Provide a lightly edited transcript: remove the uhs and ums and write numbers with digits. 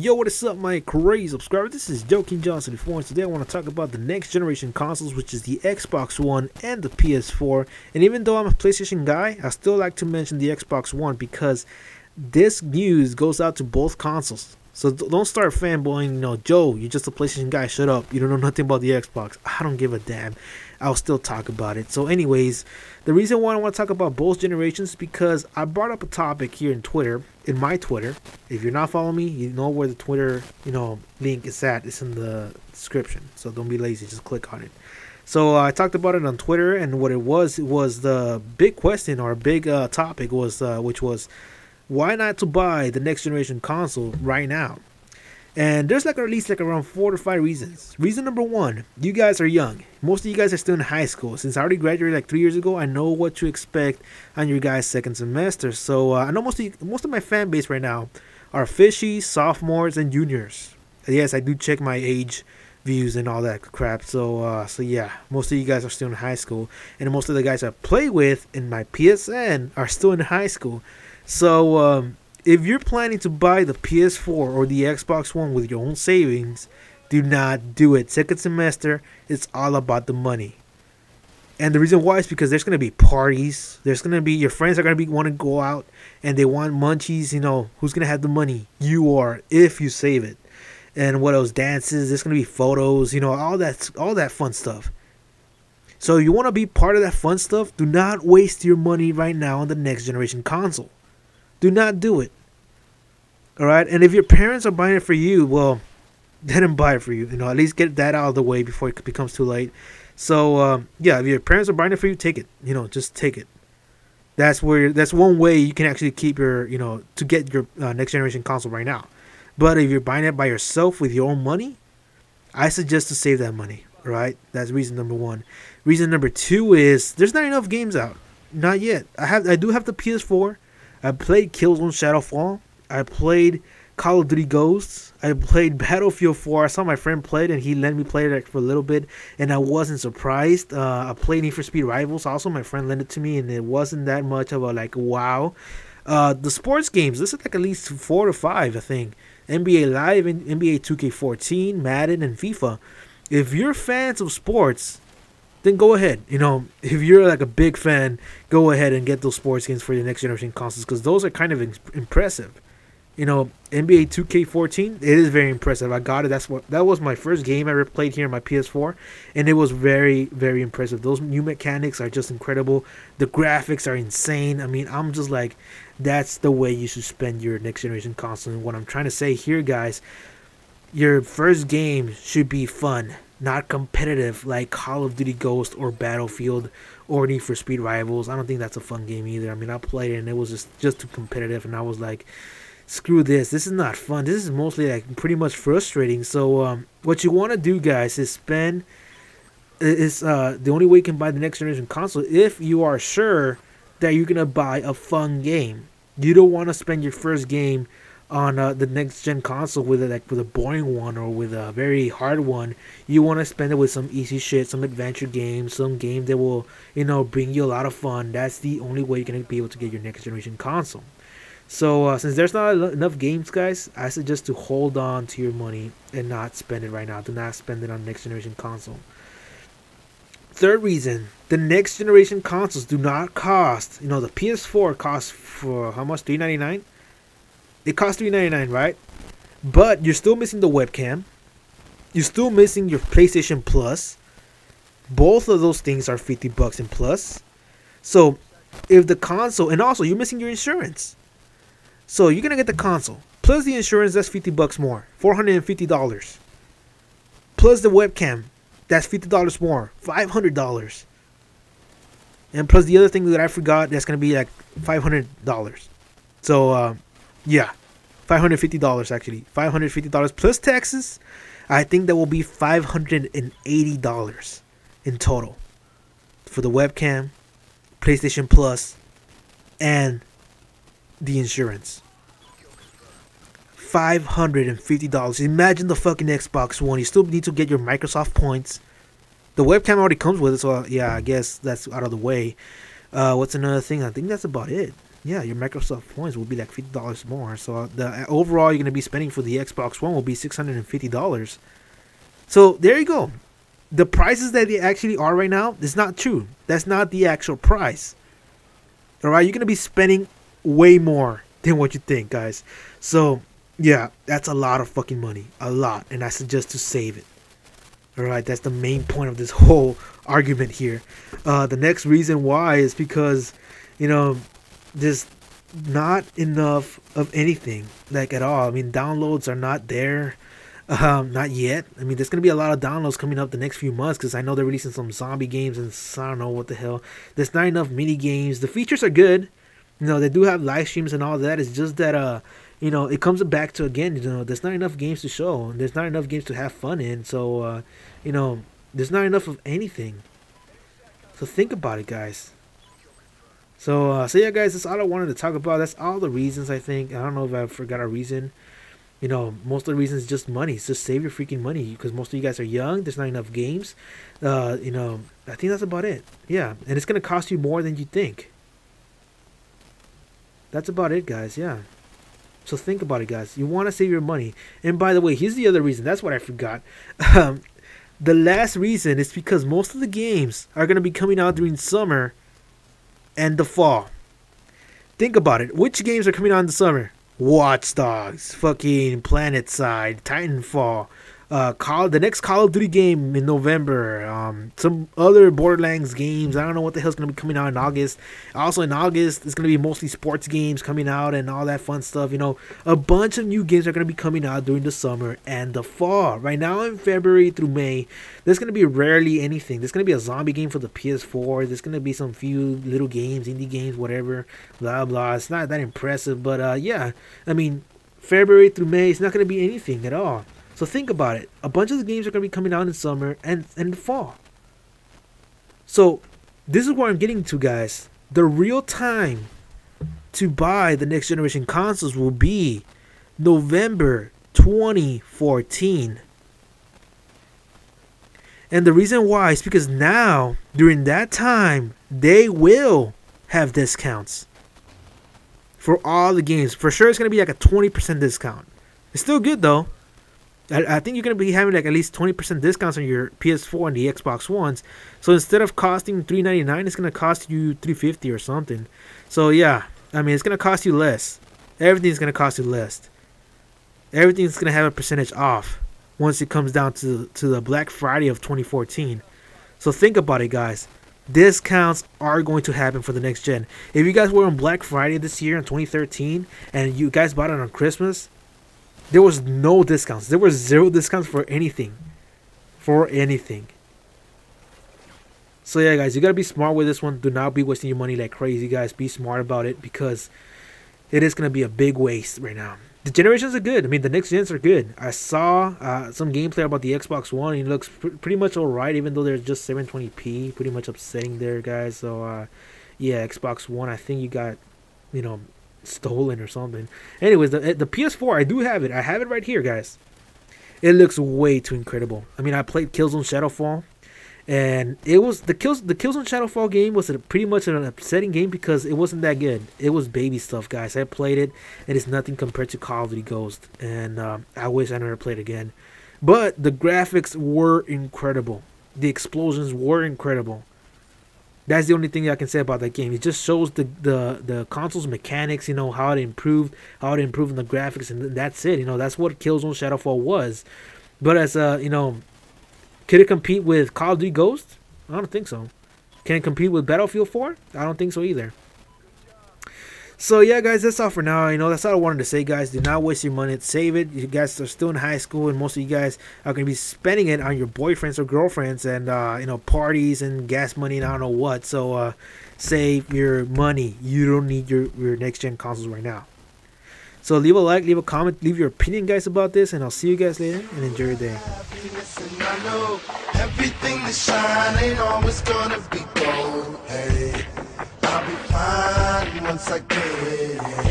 Yo, what is up, my crazy subscriber? This is Joe King Johnson. And today I want to talk about the next generation consoles, which is the Xbox One and the PS4. And even though I'm a PlayStation guy, I still like to mention the Xbox One because this news goes out to both consoles. So don't start fanboying, you know, Joe, you're just a PlayStation guy, shut up, you don't know nothing about the Xbox. I don't give a damn, I'll still talk about it. So anyways, the reason why I want to talk about both generations is because I brought up a topic here in Twitter, in my Twitter. If you're not following me, you know where the Twitter, you know, link is at, it's in the description. So don't be lazy, just click on it. So I talked about it on Twitter, and what it was the big question or big topic was, which was, why not to buy the next generation console right now? And there's like at least like around 4 to 5 reasons. Reason number one, you guys are young. Most of you guys are still in high school. Since I already graduated like 3 years ago, I know what to expect on your guys' second semester. So I know most of my fan base right now are fishies, sophomores, and juniors. And yes, I do check my age views and all that crap. So so yeah, most of you guys are still in high school, and most of the guys I play with in my PSN are still in high school. So if you're planning to buy the PS4 or the Xbox One with your own savings, do not do it. Second semester, it's all about the money. And the reason why is because there's going to be parties. There's going to be, your friends are going to be want to go out and they want munchies. You know, who's going to have the money? You are, if you save it. And what else? Dances. There's going to be photos, you know, all that fun stuff. So you want to be part of that fun stuff? Do not waste your money right now on the next generation console. Do not do it. Alright? And if your parents are buying it for you, well, they didn't buy it for you. You know, at least get that out of the way before it becomes too late. So, yeah, if your parents are buying it for you, take it. You know, just take it. That's where, that's one way you can actually keep your, you know, to get your next generation console right now. But if you're buying it by yourself with your own money, I suggest to save that money. Alright? That's reason number one. Reason number two is there's not enough games out. Not yet. I do have the PS4. I played Killzone Shadow Fall. I played Call of Duty Ghosts. I played Battlefield 4. I saw my friend play it and he let me play it for a little bit, and I wasn't surprised. I played Need for Speed Rivals. Also, my friend lent it to me, and it wasn't that much of a like wow. The sports games. This is like at least 4 to 5, I think. NBA Live, NBA 2K14, Madden, and FIFA. If you're fans of sports, then go ahead. You know, if you're like a big fan, go ahead and get those sports games for your next generation consoles, because those are kind of impressive. You know, NBA 2K14, it is very impressive. I got it. That was my first game I ever played here on my PS4, and it was very, very impressive. Those new mechanics are just incredible. The graphics are insane. I mean, I'm just like, that's the way you should spend your next generation console. And what I'm trying to say here, guys, your first game should be fun, not competitive like Call of Duty Ghost or Battlefield or Need for Speed Rivals. I don't think that's a fun game either. I mean, I played it and it was just too competitive, and I was like, screw this. This is not fun. This is mostly like pretty much frustrating. So what you want to do, guys, is spend is the only way you can buy the next generation console if you are sure that you're gonna buy a fun game. You don't want to spend your first game on the next gen console with it, like with a boring one or with a very hard one. You want to spend it with some easy shit, some adventure games, some game that will, you know, bring you a lot of fun. That's the only way you're gonna be able to get your next generation console. So since there's not enough games, guys, I suggest to hold on to your money and not spend it right now. Do not spend it on next generation console. Third reason, the next generation consoles do not cost, you know, the PS4 costs for how much? $399. It costs $399, right? But you're still missing the webcam. You're still missing your PlayStation Plus. Both of those things are $50 and plus. So if the console, and also you're missing your insurance. So you're gonna get the console plus the insurance, that's $50 more, $450. Plus the webcam, that's $50 more, $500. And plus the other thing that I forgot, that's gonna be like $500. So yeah, $550 actually. $550 plus taxes. I think that will be $580 in total for the webcam, PlayStation Plus, and the insurance. $550. Imagine the fucking Xbox One. You still need to get your Microsoft points. The webcam already comes with it, so yeah, I guess that's out of the way. What's another thing? I think that's about it. yeah, your Microsoft points will be like $50 more. So the overall you're going to be spending for the Xbox One will be $650. So there you go. The prices that they actually are right now is not true. That's not the actual price. All right, you're going to be spending way more than what you think, guys. So yeah, that's a lot of fucking money, a lot, and I suggest to save it. All right, that's the main point of this whole argument here. The next reason why is because, you know, there's not enough of anything, like, at all. I mean, downloads are not there, not yet. I mean, there's gonna be a lot of downloads coming up the next few months because I know they're releasing some zombie games and I don't know what the hell. There's not enough mini games. The features are good, you know, they do have live streams and all that. It's just that you know, it comes back to, again, you know, there's not enough games to show. There's not enough games to have fun in. So, you know, there's not enough of anything. So think about it, guys. So, so yeah, guys, that's all I wanted to talk about. That's all the reasons, I think. I don't know if I forgot a reason. You know, most of the reasons is just money. It's just save your freaking money because most of you guys are young. There's not enough games. You know, I think that's about it. Yeah, and it's going to cost you more than you think. That's about it, guys, yeah. So think about it, guys. You want to save your money. And by the way, here's the other reason. That's what I forgot. The last reason is because most of the games are going to be coming out during summer and the fall. Think about it. Which games are coming out in the summer? Watch Dogs, fucking Planet Side, Titanfall, the next Call of Duty game in November, some other Borderlands games. I don't know what the hell's gonna be coming out in August. Also in August, it's gonna be mostly sports games coming out and all that fun stuff. You know, a bunch of new games are gonna be coming out during the summer and the fall. Right now in February through May, there's gonna be rarely anything. There's gonna be a zombie game for the PS4. There's gonna be some few little games, indie games, whatever, blah blah. It's not that impressive, but yeah, I mean, February through May, it's not gonna be anything at all. So think about it. A bunch of the games are going to be coming out in summer and fall. So this is where I'm getting to, guys. The real time to buy the next generation consoles will be November 2014. And the reason why is because now, during that time, they will have discounts for all the games. For sure, it's going to be like a 20% discount. It's still good, though. I think you're going to be having like at least 20% discounts on your PS4 and the Xbox Ones. So instead of costing $399, it's going to cost you $350 or something. So yeah, I mean, it's going to cost you less. Everything's going to cost you less. Everything's going to have a percentage off once it comes down to the Black Friday of 2014. So think about it, guys. Discounts are going to happen for the next gen. If you guys were on Black Friday this year in 2013 and you guys bought it on Christmas, there was no discounts. There were zero discounts for anything. For anything. So yeah, guys, you gotta be smart with this one. Do not be wasting your money like crazy, guys. Be smart about it because it is gonna be a big waste right now. The generations are good. I mean, the next gens are good. I saw some gameplay about the Xbox One. It looks pretty much alright, even though there's just 720p. Pretty much upsetting there, guys. So yeah, Xbox One, I think you got, you know, stolen or something. Anyways, the PS4, I do have it. I have it right here, guys. It looks way too incredible. I mean, I played Killzone Shadow Fall, and it was the Killzone Shadow Fall game was pretty much an upsetting game because it wasn't that good. It was baby stuff, guys. I played it, and it's nothing compared to Call of Duty Ghosts, and I wish I never played again. But the graphics were incredible. The explosions were incredible. That's the only thing I can say about that game. It just shows the console's mechanics, you know, how it improved in the graphics, and that's it. You know, that's what Killzone Shadow Fall was. But as you know, could it compete with Call of Duty Ghosts? I don't think so. Can it compete with Battlefield 4? I don't think so either. So yeah, guys, that's all for now. You know, that's all I wanted to say, guys. Do not waste your money. Save it. You guys are still in high school, and most of you guys are going to be spending it on your boyfriends or girlfriends and, you know, parties and gas money and I don't know what. So save your money. You don't need your next-gen consoles right now. So leave a like, leave a comment, leave your opinion, guys, about this, and I'll see you guys later, and enjoy your day. Everything that shine ain't always going to be gold. Hey. I'll be fine once I get it.